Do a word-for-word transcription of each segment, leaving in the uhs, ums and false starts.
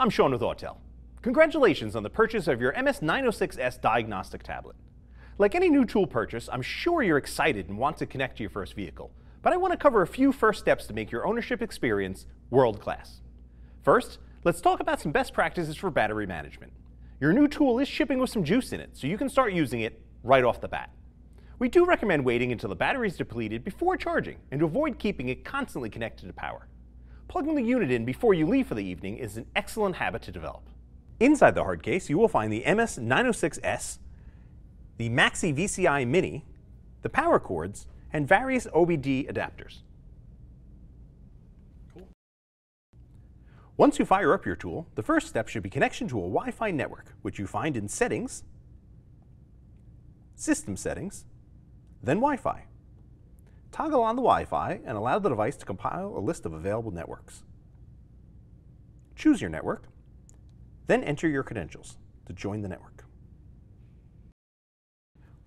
I'm Sean with Autel. Congratulations on the purchase of your M S nine oh six S diagnostic tablet. Like any new tool purchase, I'm sure you're excited and want to connect to your first vehicle, but I want to cover a few first steps to make your ownership experience world-class. First, let's talk about some best practices for battery management. Your new tool is shipping with some juice in it, so you can start using it right off the bat. We do recommend waiting until the battery is depleted before charging and to avoid keeping it constantly connected to power. Plugging the unit in before you leave for the evening is an excellent habit to develop. Inside the hard case, you will find the M S nine oh six S, the Maxi V C I Mini, the power cords, and various O B D adapters. Cool. Once you fire up your tool, the first step should be connection to a Wi-Fi network, which you find in Settings, System Settings, then Wi-Fi. Toggle on the Wi-Fi and allow the device to compile a list of available networks. Choose your network, then enter your credentials to join the network.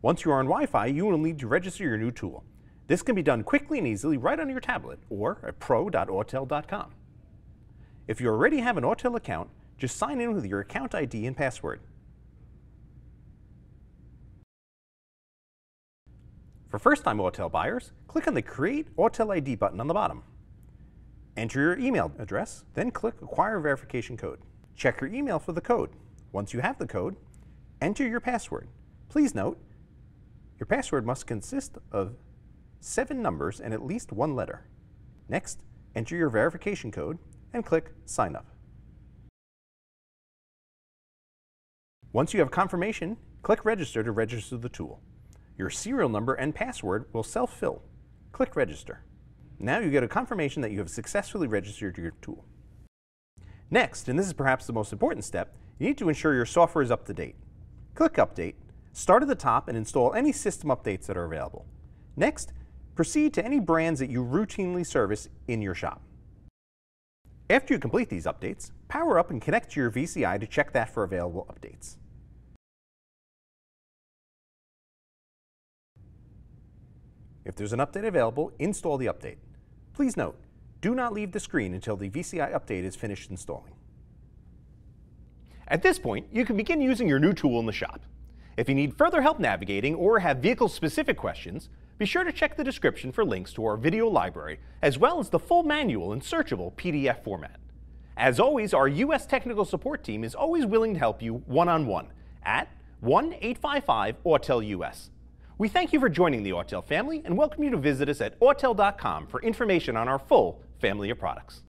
Once you are on Wi-Fi, you will need to register your new tool. This can be done quickly and easily right on your tablet or at pro dot autel dot com. If you already have an Autel account, just sign in with your account I D and password. For first-time Autel buyers, click on the Create Autel I D button on the bottom. Enter your email address, then click Acquire Verification Code. Check your email for the code. Once you have the code, enter your password. Please note, your password must consist of seven numbers and at least one letter. Next, enter your verification code and click Sign Up. Once you have confirmation, click Register to register the tool. Your serial number and password will self-fill. Click Register. Now you get a confirmation that you have successfully registered your tool. Next, and this is perhaps the most important step, you need to ensure your software is up to date. Click Update, start at the top and install any system updates that are available. Next, proceed to any brands that you routinely service in your shop. After you complete these updates, power up and connect to your V C I to check that for available updates. If there's an update available, install the update. Please note, do not leave the screen until the V C I update is finished installing. At this point, you can begin using your new tool in the shop. If you need further help navigating or have vehicle-specific questions, be sure to check the description for links to our video library, as well as the full manual in searchable P D F format. As always, our U S technical support team is always willing to help you one-on-one at one eight five five Autel U S. We thank you for joining the Autel family and welcome you to visit us at autel dot com for information on our full family of products.